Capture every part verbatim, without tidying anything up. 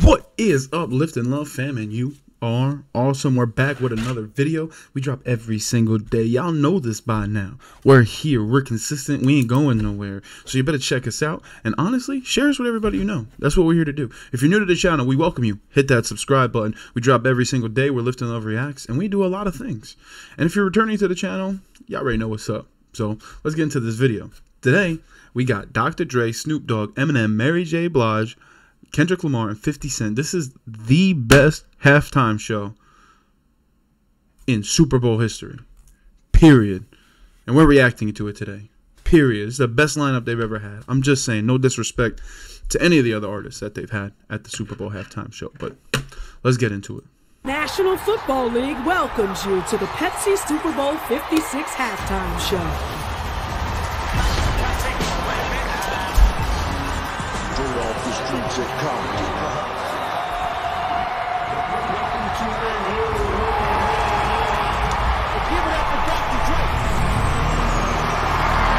What is uplifting love, fam? And you are awesome. We're back with another video. We drop every single day. Y'all know this by now. We're here. We're consistent. We ain't going nowhere. So you better check us out. And honestly, share us with everybody you know. That's what we're here to do. If you're new to the channel, we welcome you. Hit that subscribe button. We drop every single day. We're Lifting Love Reacts, and we do a lot of things. And if you're returning to the channel, y'all already know what's up. So let's get into this video. Today, we got Doctor Dre, Snoop Dogg, Eminem, Mary J Blige, Kendrick Lamar, and fifty cent. This is the best halftime show in Super Bowl history. Period. And we're reacting to it today. Period. It's the best lineup they've ever had. I'm just saying, no disrespect to any of the other artists that they've had at the Super Bowl halftime show. But let's get into it. National Football League welcomes you to the Pepsi Super Bowl fifty-six halftime show.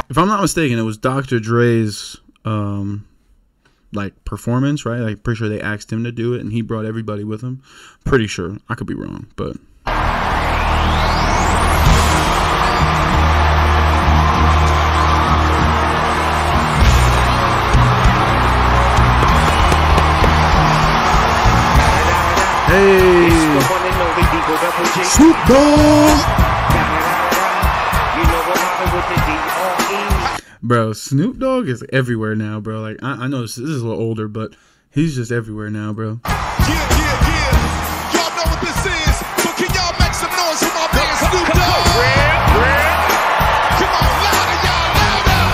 If I'm not mistaken, it was Doctor Dre's um, like performance, right? Like, pretty sure they asked him to do it, and he brought everybody with him. Pretty sure. I could be wrong, but. Hey, Snoop Dogg. Bro, Snoop Dogg is everywhere now, bro. Like, I, I know this, this is a little older, but he's just everywhere now, bro. Yeah, yeah, yeah. Y'all know what this is, so can y'all make some noise for my man Snoop Dogg? Come on, louder, y'all, louder.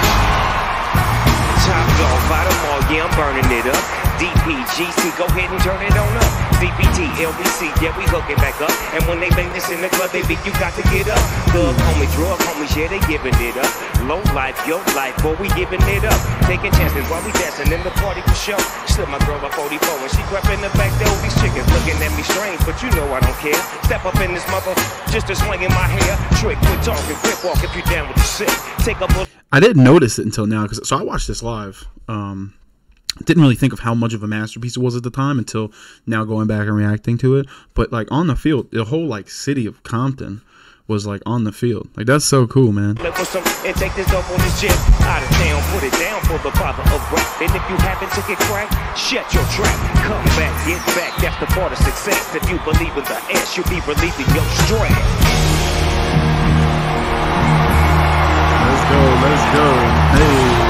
Chopped off, bottom all, yeah, I'm burning it up. D P G C, go ahead and turn it on up. D P T, L B C, yeah, we hook it back up. And when they bang this in the club, they think you got to get up. Thug homie, drug homie, yeah, they giving it up. Low life, yo life, boy, we giving it up. Taking chances while we dancing in the party for show. Slip my girl up forty-four and she crept in the back door. These chickens looking at me strange, but you know I don't care. Step up in this mother, just a swing in my hair. Trick, quit talking, grip walk if you down with the shit. Take a bullet. I didn't notice it until now, cause so I watched this live. Um... Didn't really think of how much of a masterpiece it was at the time until now going back and reacting to it. But, like, on the field, the whole, like, city of Compton was, like, on the field. Like, that's so cool, man. Look for some and take this dope on this jet. Out of town, put it down for the father of rap. And if you happen to get cracked, shut your trap. Come back, get back. That's the part of success. If you believe in the ass, you'll be relieving your stress. Let's go, let's go. Hey.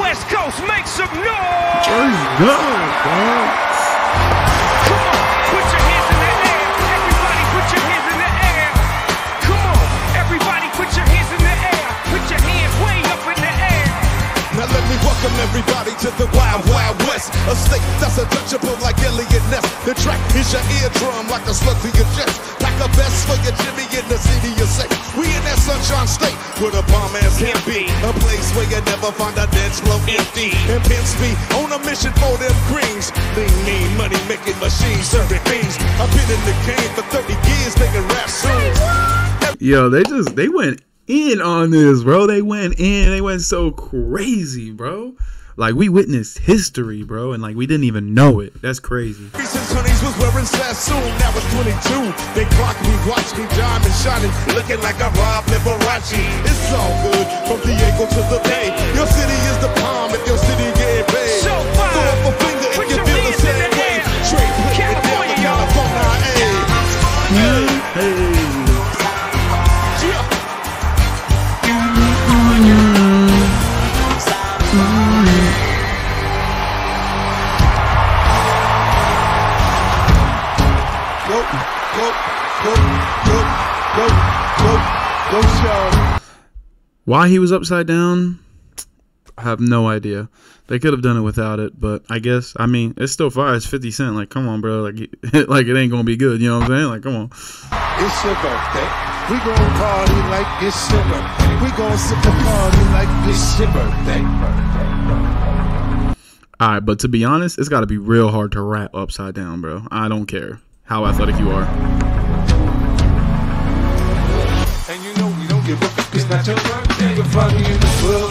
West Coast, make some noise! Let's go, bro. Come on, put your hands in the air. Everybody put your hands in the air. Come on, everybody put your hands in the air. Put your hands way up in the air. Now let me welcome everybody to the Wild Wild West. A state that's untouchable like Elliot Ness. The track is your eardrum like a slug to your chest. Pack a vest for your Jimmy in the city you say. We in that sunshine state with a bomb ass can be. A place where you never find a dance floor empty. And pimps be on a mission for them greens. Lean, mean, money making machines serving beans. I've been in the game for thirty years making rap songs. Yo, they just, they went in on this, bro. They went in. They went so crazy, bro. Like, we witnessed history, bro, and, like, we didn't even know it. That's crazy. Since honeys was wearing Sassoon, now it's twenty-two. They clocked me, watched me, diamond shining, looking like I robbed Liberace. It's all good, from Diego to the Bay. Your city is the palm if your city get paid. So far, throw up a finger if you feel the same way. Straight put it down to California, ayy. Hey, hey. Why he was upside down, I have no idea. They could have done it without it, but I guess, I mean, it's still fire. It's fifty cent. Like, come on, bro. Like, like it ain't going to be good. You know what I'm saying? Like, come on. It's your birthday. We gon' party like it's your birthday. We gon' sip the party like it's your birthday. All right, but to be honest, it's got to be real hard to rap upside down, bro. I don't care how athletic you are. And you know we don't give a fuck. It's not your birthday. We're finding you the club.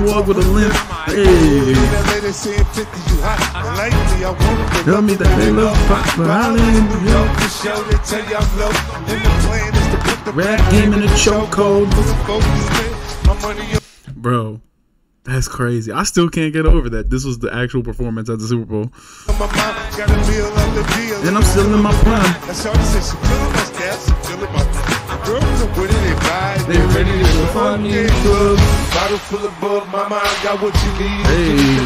walk with a limp. Hey, tell me that they love. But I live in New York to show they tell you I'm low. And the plan is to put the rap game in a chokehold. Bro, that's crazy. I still can't get over that. This was the actual performance at the Super Bowl. And I'm still in my prime. Girls are winning their vibes. They're ready to go fun in the club. Bottle full of bug. My mind got what you need.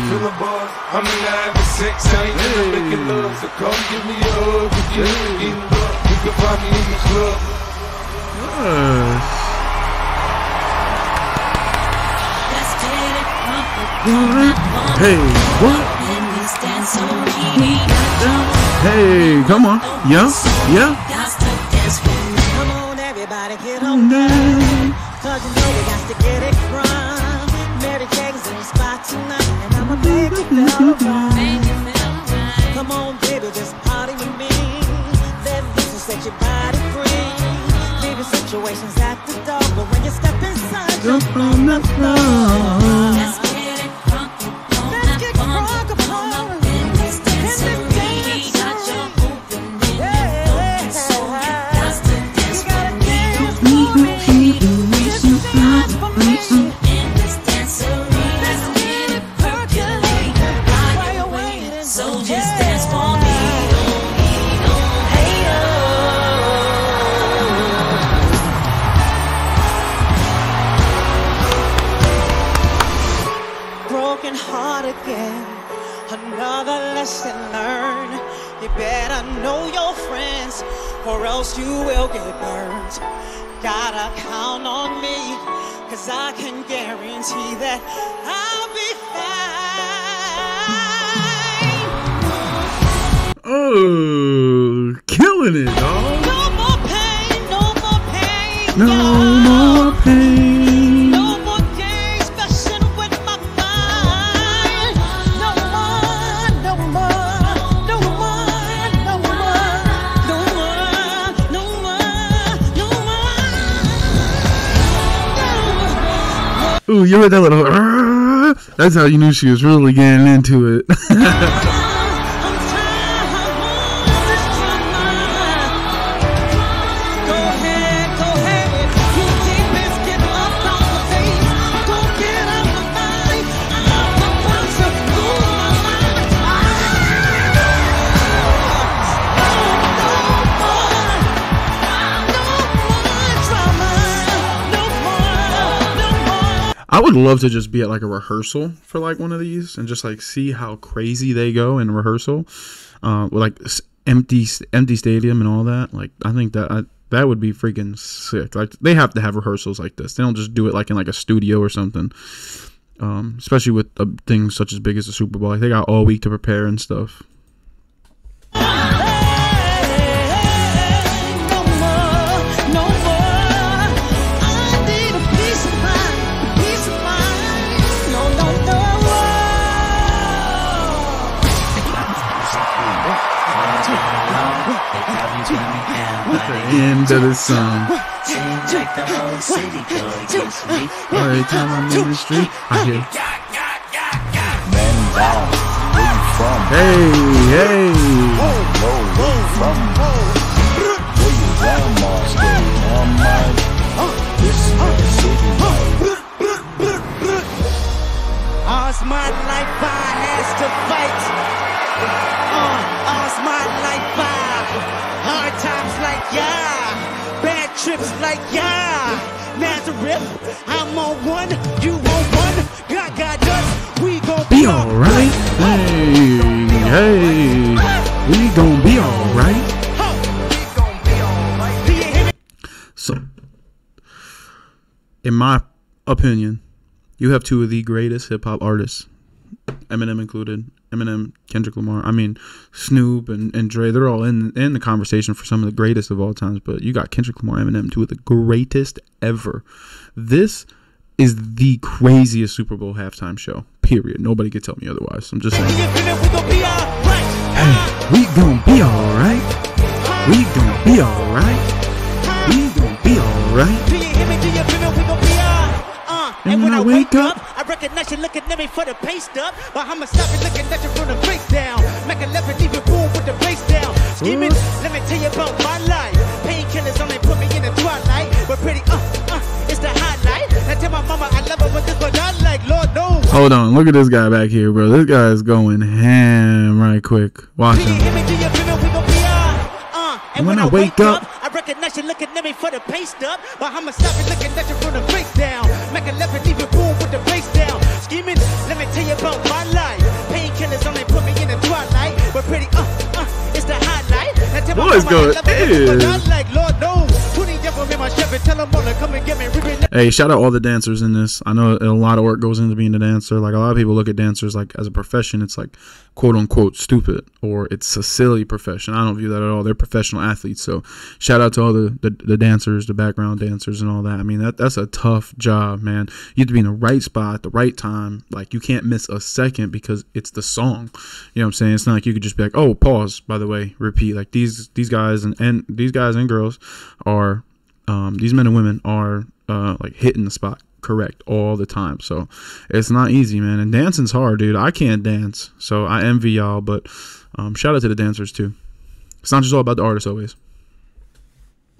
Full of bug. I'm nine to six. I ain't never making love. So come give me a hug. If you ain't getting up, you can find me in the club. Hey, what? Hey, come on. Yeah, yeah. Get on now, cause you know we got to get it from Mary J's in the spot tonight. And I'm a baby feel right. Come on baby, just party with me. Let music set your body free. Leaving situations at the door, but when you step inside, jump on the floor. Let's get it crunk, let's get crunk apart. Let's dance and reach out your opening. Yeah, so you got to dance with me. Or else you will get burned. Gotta count on me, cause I can guarantee that I'll be fine. Oh, killing it, dog. No more pain, no more pain. No, no more pain. No more games, messing with my mind. No more, no more, no more, no more, no more. Ooh, you heard that little uh, that's how you knew she was really getting into it. I would love to just be at like a rehearsal for like one of these and just like see how crazy they go in rehearsal, uh, with like empty, empty stadium and all that. Like I think that I, that would be freaking sick. Like they have to have rehearsals like this. They don't just do it like in like a studio or something. Um, especially with uh, things such as big as the Super Bowl. Like they got all week to prepare and stuff. End of the song. Seems like the whole city goes to me. Every time I'm in the street, I hear men down. Where you from? Hey, hey. Oh, no, where you from? Where you grandma stay on my. This is where the city goes. All's my life I has to fight. Uh, all's my life I. Hard times like yeah, bad trips like yeah. rip. I'm on one, you on one. God got us, we gon' be alright. Hey, hey, we gon' be alright. So, in my opinion, you have two of the greatest hip hop artists, Eminem included. Eminem, Kendrick Lamar. I mean, Snoop and, and Dre. They're all in in the conversation for some of the greatest of all times. But you got Kendrick Lamar, Eminem, two of the greatest ever. This is the craziest Super Bowl halftime show. Period. Nobody could tell me otherwise. I'm just saying. Hey, we gonna be all right. We gonna be all right. We gonna be all right. And when I wake up, recognize you looking at me for the pay stub, but I'ma stop you looking at you from the face down. Make a left and leave your boom with the face down. Scheming, let me tell you about my life. Painkillers only put me in the twilight, but pretty uh uh, it's the highlight. I tell my mama I love her, but this what I like. Lord knows. Hold on, look at this guy back here, bro. This guy is going ham right quick. Watch him. And when I wake up, I recognize you looking at me for the pay stub, but I'ma stop you looking at you from the face down. Make a left and leave your boom with the face down. Let me tell you about my life. Painkillers only put me in the twilight, but pretty uh uh, it's the highlight. That's what is going on. Like Lord knows, putting up on my shepherd, tell them all to come and get me. Hey, shout out all the dancers in this. I know a lot of work goes into being a dancer. Like, a lot of people look at dancers like as a profession. It's like quote unquote stupid, or it's a silly profession. I don't view that at all. They're professional athletes. So shout out to all the, the, the dancers, the background dancers and all that. I mean, that that's a tough job, man. You have to be in the right spot at the right time. Like, you can't miss a second because it's the song. You know what I'm saying? It's not like you could just be like, oh, pause, by the way, repeat. Like, these these guys and, and these guys and girls are um these men and women are uh like hitting the spot correct all the time. So it's not easy, man, and dancing's hard, dude. I can't dance, so I envy y'all. But um shout out to the dancers too. It's not just all about the artists always.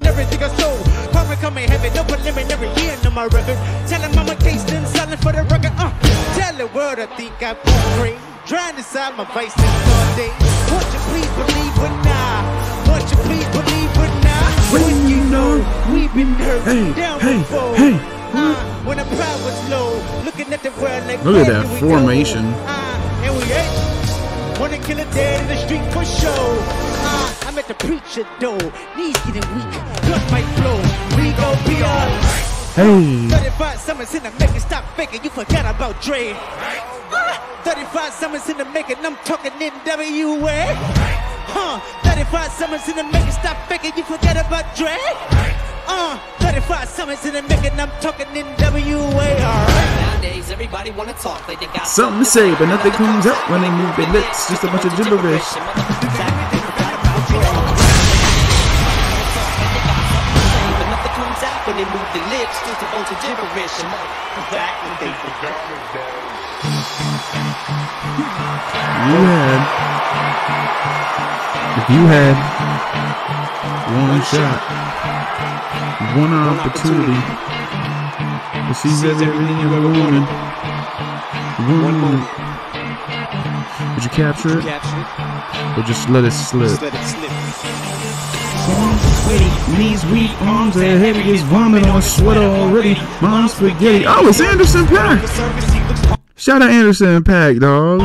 Everything I sold, probably come in heaven, no preliminary year in my record. Tell him I'm a case, then selling for the record. Uh, tell the world I think I'm free. Trying to side my vices all day. Would you please believe or not? Would you please believe or not? When you know we've been hurt hey, down hey, before. Hey, uh, when the pride was low, looking at the world like look at that we formation. Go. Uh, and we ate. Wanna kill a dead in the street for show. I'm at the preacher door. Knees getting weak. Blood might flow. We gon' be alright. Hey. thirty-five summers in the making. Stop faking. You forgot about Dre. Ah, thirty-five summers in the making. I'm talking N W A. Huh. thirty-five summers in the making. Stop faking. You forgot about Dre. Uh. thirty-five summers in the making. I'm talking N W A. Alright. Nowadays, everybody wanna talk like they got something to say, but nothing comes up when they move their lips. Just a bunch of gibberish. When they move the lips, just a bunch of gibberish. Back when they forgot me down. You had, if you had one shot, one opportunity to seize everything you've ever wanted, one moment, would you capture it, or just let it slip? Knees weak, arms are heavy, is vomit on sweater already. Mom's spaghetti. Oh, it's Anderson .Paak. Shout out Anderson .Paak, dog.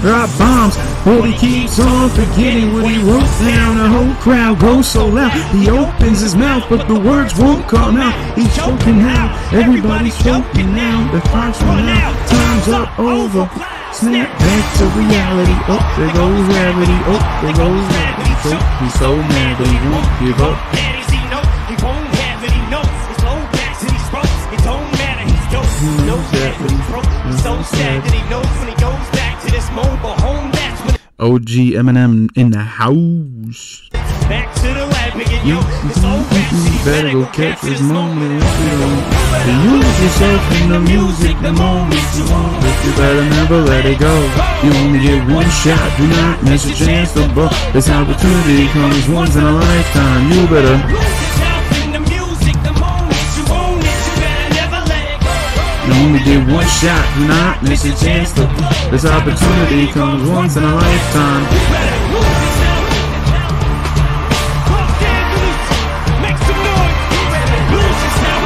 Drop bombs. But he keeps on forgetting what he wrote down. The whole crowd goes so loud. He opens his mouth, but the words won't come out. He's choking now. Everybody's choking now. The clock's run out. Time's up, over. Snap back to reality. Oh, there goes gravity. Oh, there goes gravity. So, he's so mad that he won't give up. He knows he won't have it. He knows his low backs and he's broke. It don't matter. He's dope. He knows that when he's broke. He's so sad that he knows when he goes back to this mobile home. That's when O G Eminem in the house. Back to the lab again. Yo, it's all bad. Better go catch this moment. You lose yourself in the music the moment you want. But you better never let it go. You only get one shot. Do not miss your chance to blow. This opportunity comes once in a lifetime. You better lose yourself in the music the moment you want it. You better never let it go. You only get one shot. Do not miss your chance to blow. This opportunity comes once in a lifetime. You better lose yourself in the music. Make some noise. You better lose yourself.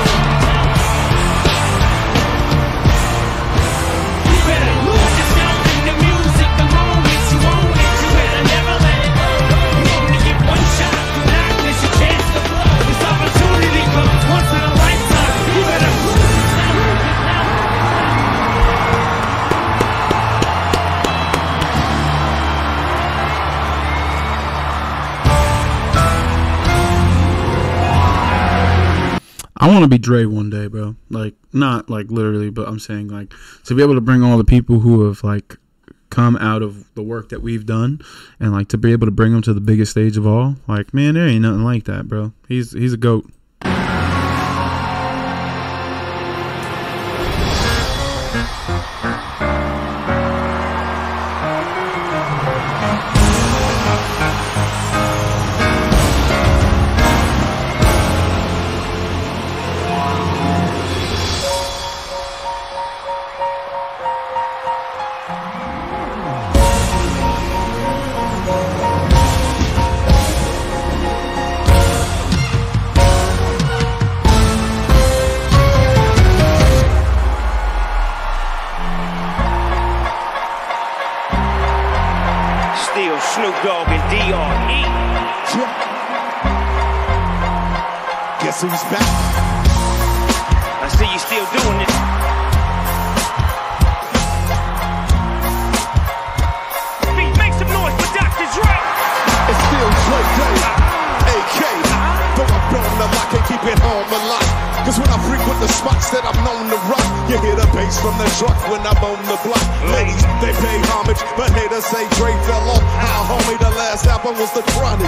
I want to be Dre one day, bro. Like, not like literally, but I'm saying like to be able to bring all the people who have like come out of the work that we've done and like to be able to bring them to the biggest stage of all. Like, man, there ain't nothing like that, bro. He's he's a goat. Snoop Dogg and D R E. Yeah. Guess who's back? I see you still doing this. Beat, make some noise for Doctor Dre. It's still Dre Day, uh-huh. A K. Uh-huh. Though I'm blown up, I can keep it home a lot. Cause when I frequent the spots that I'm known to rock, you hear the bass from the truck when I'm on the block. Ladies, they pay homage, but haters say Dre fell off. Our homie, the last album was The Chronic.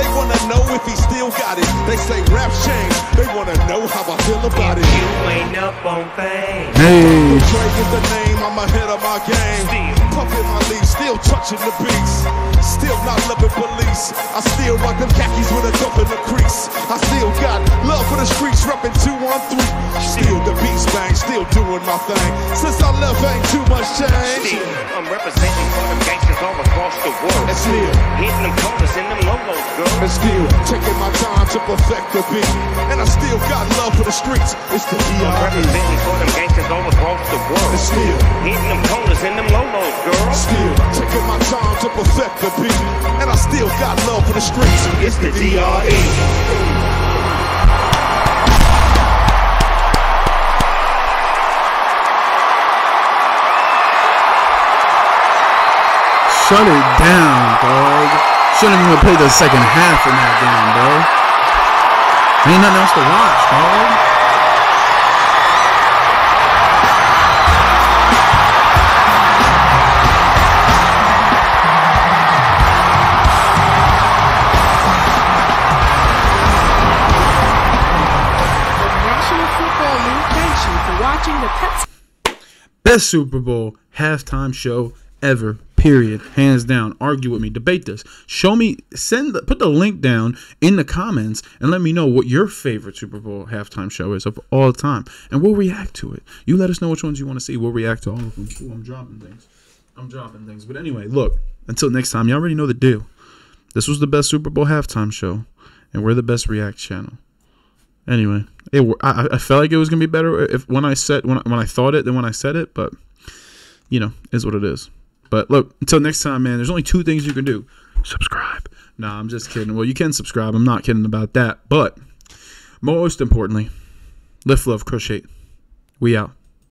They wanna know if he still got it. They say rap change, they wanna know how I feel about it. You ain't up on fame. Hey. Dre is the name, I'm ahead of my game. Still pumping my leaf, still touching the beats. Still not loving police. I still rock them khakis with a dump in the crease. I still got love for the streets, reppin' two one three. Still the beats bang, still do doing my thing. Since I left, ain't too much change. Still, I'm representing for them gangsters all across the world. And still, hitting them corners in them logos, girl. And still, taking my time to perfect the beat. And I still got love for the streets. It's the D R E. I'm representing for them gangsters all across the world. And still, hitting them corners in them logos, girl. Still, taking my time to perfect the beat. And I still got love for the streets. It's the D R E. Shut it down, dog. Shouldn't even play the second half in that game, bro. Ain't nothing else to watch, dog. The National Football League thanks you for watching the Pepsi. Best Super Bowl halftime show ever. Period. Hands down. Argue with me. Debate this. Show me. Send. The, put the link down in the comments and let me know what your favorite Super Bowl halftime show is of all time, and we'll react to it. You let us know which ones you want to see. We'll react to all of them. Ooh, I'm dropping things. I'm dropping things. But anyway, look. Until next time, y'all already know the deal. This was the best Super Bowl halftime show, and we're the best react channel. Anyway, it. I, I felt like it was gonna be better if when I said when I, when I thought it than when I said it, but you know, is what it is. But look, until next time, man, there's only two things you can do. Subscribe. Nah, I'm just kidding. Well, you can subscribe. I'm not kidding about that. But most importantly, lift, love, crochet. We out.